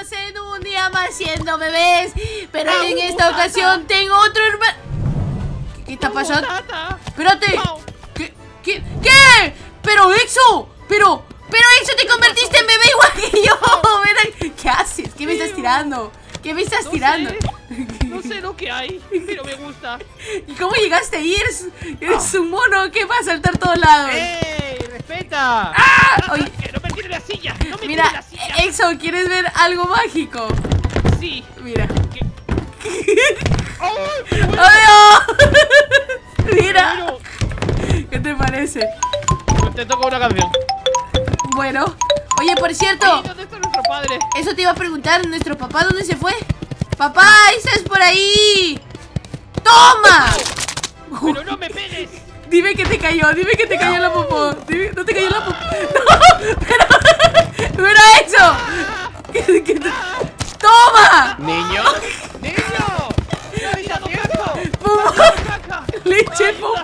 estamos en un día más siendo bebés. Pero en esta ocasión tengo otro hermano. ¿Qué está pasando? Espérate. ¿Qué? Pero Exo, pero Exo, te convertiste en bebé igual que yo. ¿Qué haces? ¿Qué me estás tirando? No sé lo que hay, pero me gusta. ¿Y cómo llegaste ahí? Eres un mono que va a saltar a todos lados. ¡Ey! ¡Respeta! ¡Ah! Oye. ¡No me tires la silla! ¡No me tires la silla! Mira, Exo, ¿quieres ver algo mágico? Sí. Mira. ¡Oh! ¡Oh! Mira. ¿Qué te parece? Te toca una canción. Bueno. Oye, por cierto. Oye, ¿dónde está nuestro padre? Eso te iba a preguntar. ¿Nuestro papá dónde se fue? ¡Papá, estás por ahí! ¡Toma! ¡Pero no me pegues! Dime que te cayó, dime que te cayó la popó. Dime, no te cayó la popó. ¡No! ¡No era eso! ¡Toma! ¡Niño! ¡Niño! ¡Leche popó!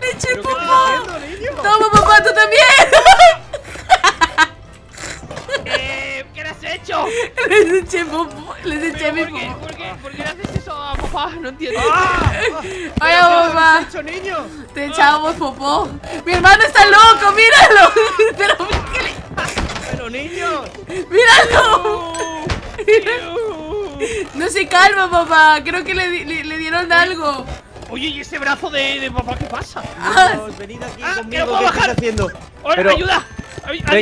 ¡Leche popó! ¡Toma, papá, tú también! ¿Qué le has hecho? Les eché mi popó. ¿Por qué le haces eso a papá? No entiendo. Oye, papá, ¿qué le has hecho, niño? Te echábamos popó. Mi hermano está loco, míralo. Pero niño, míralo. No se calma, papá. Creo que le dieron algo. Oye, ¿y ese brazo de papá qué pasa? Dios, venid aquí conmigo, ¿qué estás haciendo? Pero... ¡Ayuda!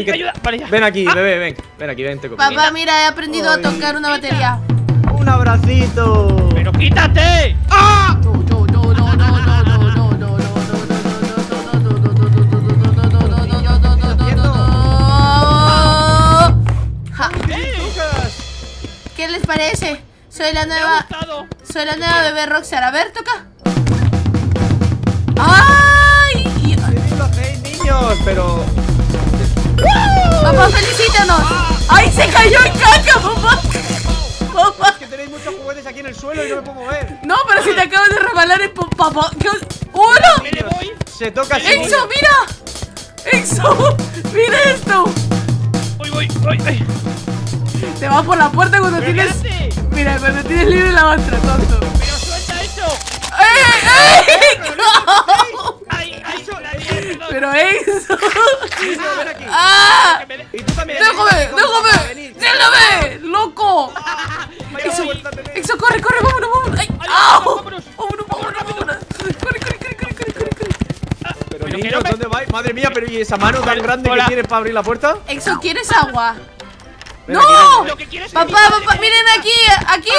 Ayuda. Vale, ya. Ven aquí, bebé, vente conmigo. Papá, mira, he aprendido a tocar una batería. Un abracito. Pero quítate. ¡Ah! ¿Qué les parece? Soy la nueva bebé Roxana. A ver, toca. ¡Ay! Niños, pero papá, felicítanos. ¡Ay, se cayó en caca, papá! Papá, es que tenéis muchos juguetes aquí en el suelo y no me puedo mover. No, pero si te acabas de rebalar el papá. ¡Uno! Se toca así. ¡Exo, mira! ¡Exo! ¡Mira esto! ¡Voy! Te vas por la puerta cuando tienes... Mira, cuando tienes libre la otra, tonto. ¡Pero suelta eso! ¡Ey! Pero eso. ¡Ah! ¡Déjame! ¡Loco! Exo, corre, vámonos. ¡Ay! ¡Au! ¡Vámonos! ¡Corre! Pero niños, ¿dónde vais? Madre mía, pero ¿y esa mano tan grande que tienes para abrir la puerta? Exo, ¿quieres agua? ¡No! Papá, miren aquí.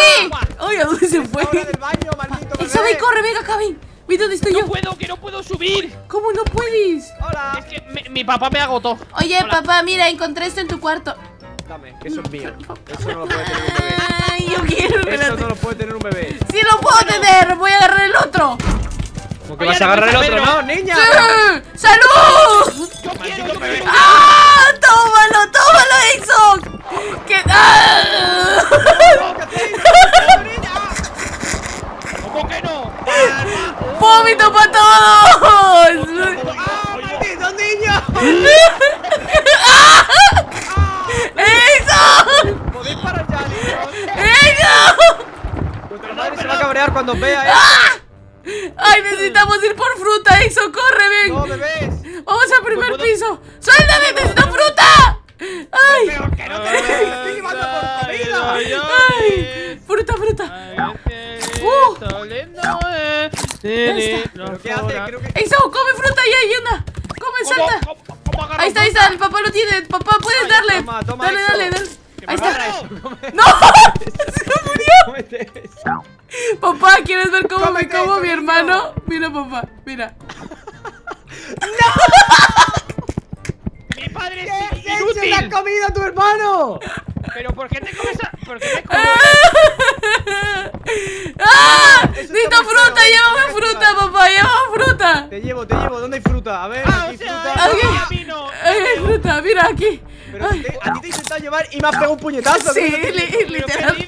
Oye, ¿a dónde se fue? Exo, ven, corre, venga acá, ven. Mira dónde estoy yo. Que no puedo subir. ¿Cómo no puedes? Hola. Es que mi papá me agotó. Oye, papá, mira, encontré esto en tu cuarto. Dame, que eso es mío. Eso no lo puede tener un bebé. Ay, yo quiero un bebé. Eso no lo puede tener un bebé. Sí lo puedo tener, voy a agarrar el otro. ¿Cómo que vas a agarrar el otro, no, niña? ¡Sí! ¡Salud! Yo quiero. ¡Ah! ¡Tómalo, Exo! ¡Que ah! ¿Cómo que no? ¡Vómito para todos! ¡Ah, maldito niño! ¡Eso! ¡Podéis para allá, niño! ¡Eso! Nuestra madre se va a cabrear cuando vea eso. ¡Ay, necesitamos ir por fruta, Exo! ¡Corre, ven! ¡No, bebés! ¡Vamos al primer piso! ¡Suéltame, necesito fruta! ¡Ay! ¡Pero que no te estoy llevando por comida! ¡Ay! ¡Fruta! ¿Qué hace? Exo, come fruta y ayuda. Come, salta. Ahí está, el papá lo tiene. Papá, puedes darle. Toma, dale. Ahí está. ¡No! ¡Se murió! Papá, ¿quieres ver cómo me como mi hermano? Mira, papá, mira. ¡No! ¡Mi padre es inútil! ¡Se la has comido a tu hermano! ¿Pero por qué te comes ¡Ah! ¡Necesito fruta! ¡Llévame fruta, papá! Te llevo. ¿Dónde hay fruta? A ver, aquí fruta. Aquí hay fruta, mira, aquí. Pero a ti te intentaba llevar y me has pegado un puñetazo. Sí, literal.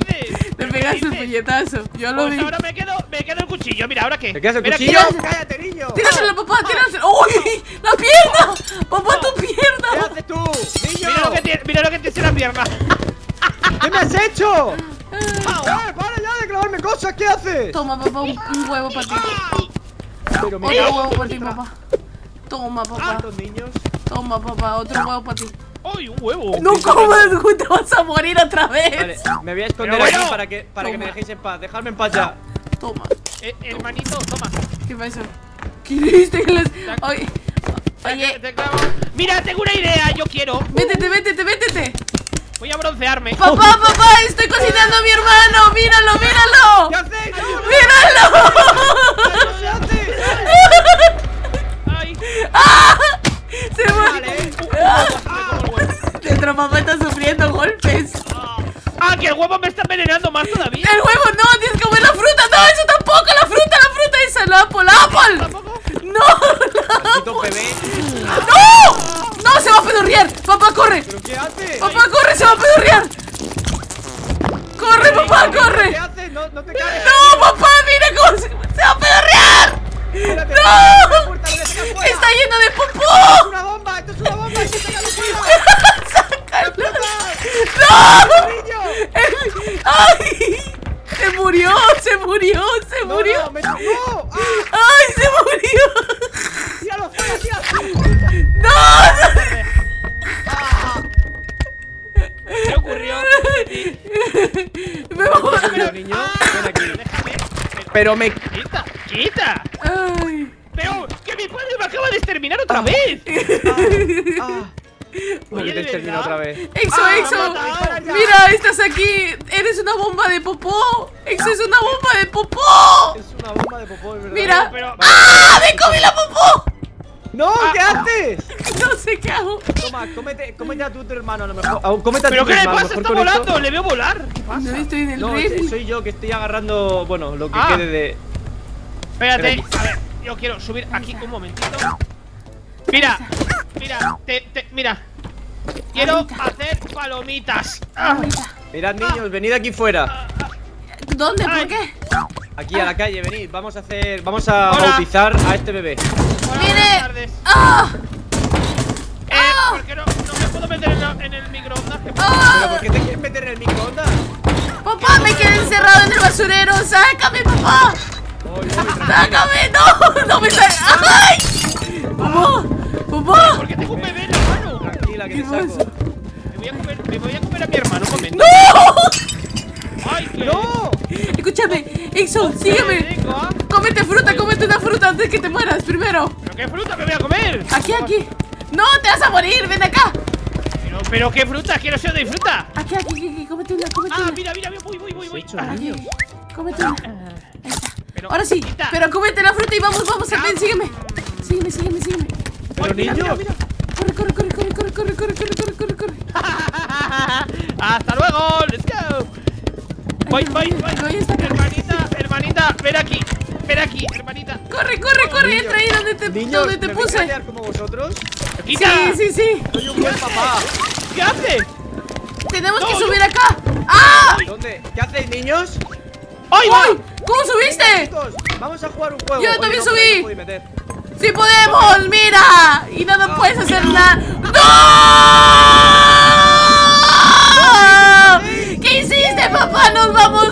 Le pegaste un puñetazo. Yo lo vi. Ahora me quedo el cuchillo. Mira, ¿ahora qué? ¿Te quedas el cuchillo? ¡Cállate, niño! ¡Tíraselo, papá! ¡Tíraselo! ¡Uy! ¡La pierna! ¡Papá, tu pierna! ¡Quédate tú, niño! Mira lo que te hice la pierna. ¿Qué me has hecho? ¡Para ya de clavarme cosas! ¿Qué haces? Toma, papá, un huevo para ti. Pero me otro huevo para ti, papá. Toma, papá. Toma, papá, otro huevo para ti. ¡Ay, un huevo! ¡No comas! ¡Te vas a morir otra vez! Vale, me voy a esconder aquí para que me dejéis en paz. Dejadme en paz ya. Toma. Hermanito, toma. ¿Qué pasa? ¿Qué hiciste? Oye. Mira, tengo una idea, yo quiero. Vétete, vétete, vétete. Voy a broncearme. Papá, papá, estoy cocinando a mi hermano. Míralo, míralo. ¿Qué hacéis? ¡Míralo! ¡Ay! ¡Ah! Se muere. Nuestro papá está sufriendo golpes. ¡Ah, que el huevo me está envenenando más todavía! ¡El huevo no! ¡Tienes que comer la fruta! ¡No, eso tampoco! La fruta esa! ¡La apple! ¡La apple! ¿Tampoco? ¡No! ¡No! ¡No! ¡Se va a pedorrear! ¡Papá, corre! ¿Pero qué hace? ¡Papá, corre! ¡Se va a pedorrear! ¡Corre, papá, corre! ¿Qué hace? ¡No te caes! ¡No, papá! ¡Mira cómo se va a pedorrear! ¡No! ¡Está lleno de popó! ¡Esto es una bomba! ¡Esto es una bomba! ¡Hay que sacarlo fuera! ¡No! ¡Ay! ¡Se murió! ¡Se murió! ¡Se murió! ¡No, no, me chocó! ¡Ay, se murió! ¡Tíralo fuera! ¡Tíralo! ¡No! ¿Qué ocurrió? ¡Me voy a morir! ¡Niño! ¡Ven aquí! ¡Pero me... ¡Quita! ¡Quita! ¡Ay! ¡Pero que mi padre me acaba de exterminar otra vez! Oye, te termino otra vez. Exo, Exo, mira, estás aquí. Eres una bomba de popó. Exo es una bomba de popó. Es una bomba de popó, de verdad. Mira, pero... ¡Ah! ¡Me comí la popó! ¡No! ¿Qué haces? No sé qué hago. Toma, cómete a tu hermano a lo mejor. Cómete a tu hermano. ¿Pero qué le pasa? Está volando, le veo volar. ¿Qué pasa? No, estoy en el río. Soy yo que estoy agarrando, bueno, lo que quede de... Espérate, a ver, yo quiero subir aquí un momentito. Mira, mira, mira. Quiero hacer palomitas. Mirad, niños, venid aquí fuera. ¿Dónde? ¿Por qué? Aquí a la calle, venid. Vamos a hacer, vamos a bautizar a este bebé. Hola, buenas tardes. ¿Por qué no me puedo meter en el microondas? ¿Pero por qué te quieres meter en el microondas? Papá, me quedé encerrado en el basurero. ¡Sácame, papá! ¡Sácame! ¡No! ¡No me sale! ¡Ay! ¡Papá! ¡Papá! ¿Por qué tengo un bebé en la mano? Tranquila, que te saco. Me voy a comer a mi hermano un momento. ¡No! ¡Ay, qué! ¡No! Escúchame, Exo, sígueme. Cómete fruta, cómete una fruta antes que te mueras primero. ¿Pero qué fruta me voy a comer? Aquí, aquí. ¡No, te vas a morir! ¡Ven acá! ¿Pero qué fruta? ¿Quiero ser de fruta? Aquí, aquí, aquí. Cómete una, cómete una. Ah, mira, mira, voy. Aquí, cómete una. Ahí está. Ahora sí, pero cómete la fruta y vamos, ven, sígueme. Pero niño, corre. Hasta luego, let's go. Voy. Hermanita, ven aquí, hermanita. Corre, entra ahí donde te puse. ¿Me voy a pelear como vosotros? Sí. Soy un buen papá. ¿Qué haces? Tenemos que subir acá. ¡Ah! ¿Dónde? ¿Qué hacéis, niños? ¡Ay, voy! ¿Cómo subiste? Venga, chicos, vamos a jugar un juego. Yo también subí. ¡Sí podemos! ¡Mira! Y no nos puedes hacer nada. ¡No! ¿Qué hiciste, papá? ¡Nos vamos